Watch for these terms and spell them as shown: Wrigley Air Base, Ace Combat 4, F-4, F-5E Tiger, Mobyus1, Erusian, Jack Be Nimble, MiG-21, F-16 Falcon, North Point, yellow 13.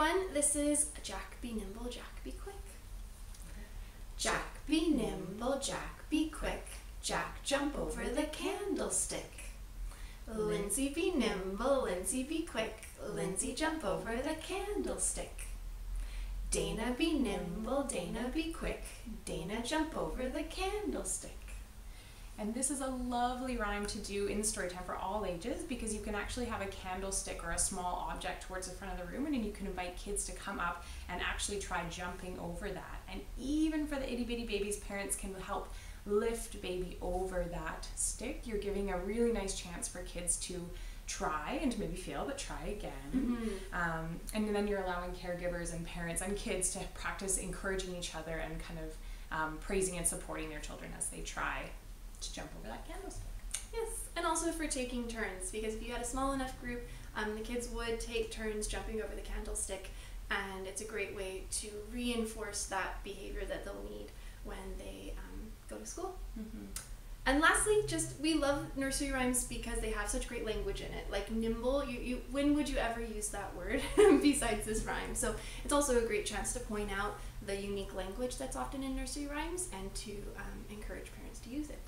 everyone, this is Jack Be Nimble, Jack Be Quick. Jack be nimble, Jack be quick, Jack jump over the candlestick. Lindsay be nimble, Lindsay be quick, Lindsay jump over the candlestick. Dana be nimble, Dana be quick, Dana jump over the candlestick. And this is a lovely rhyme to do in story time for all ages, because you can actually have a candlestick or a small object towards the front of the room, and you can invite kids to come up and actually try jumping over that. And even for the itty bitty babies, parents can help lift baby over that stick. You're giving a really nice chance for kids to try and to maybe fail, but try again. Mm-hmm. And then you're allowing caregivers and parents and kids to practice encouraging each other and kind of praising and supporting their children as they try to jump over that candlestick. Yes, and also for taking turns, because if you had a small enough group, the kids would take turns jumping over the candlestick, and it's a great way to reinforce that behavior that they'll need when they go to school. Mm-hmm. And lastly, just we love nursery rhymes because they have such great language in it. Like nimble, you when would you ever use that word besides this rhyme? So it's also a great chance to point out the unique language that's often in nursery rhymes and to encourage parents to use it.